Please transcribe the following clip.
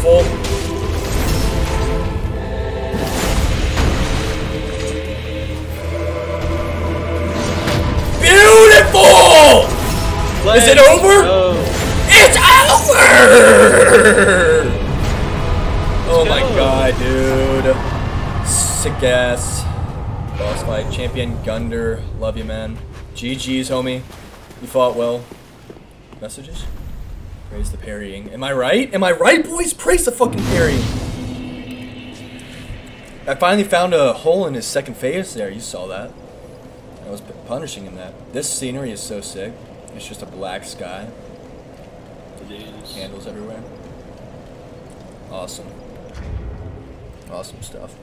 beautiful. Beautiful! Let's Is it over? Go. It's over! Oh my god, dude. Sick ass. Boss fight. Champion Gundyr. Love you, man. GG's, homie. You fought well. Messages? Praise the parrying. Am I right? Am I right, boys? Praise the fucking parrying. I finally found a hole in his second phase there. You saw that. I was punishing him that. This scenery is so sick. It's just a black sky. Candles everywhere. Awesome. Awesome stuff.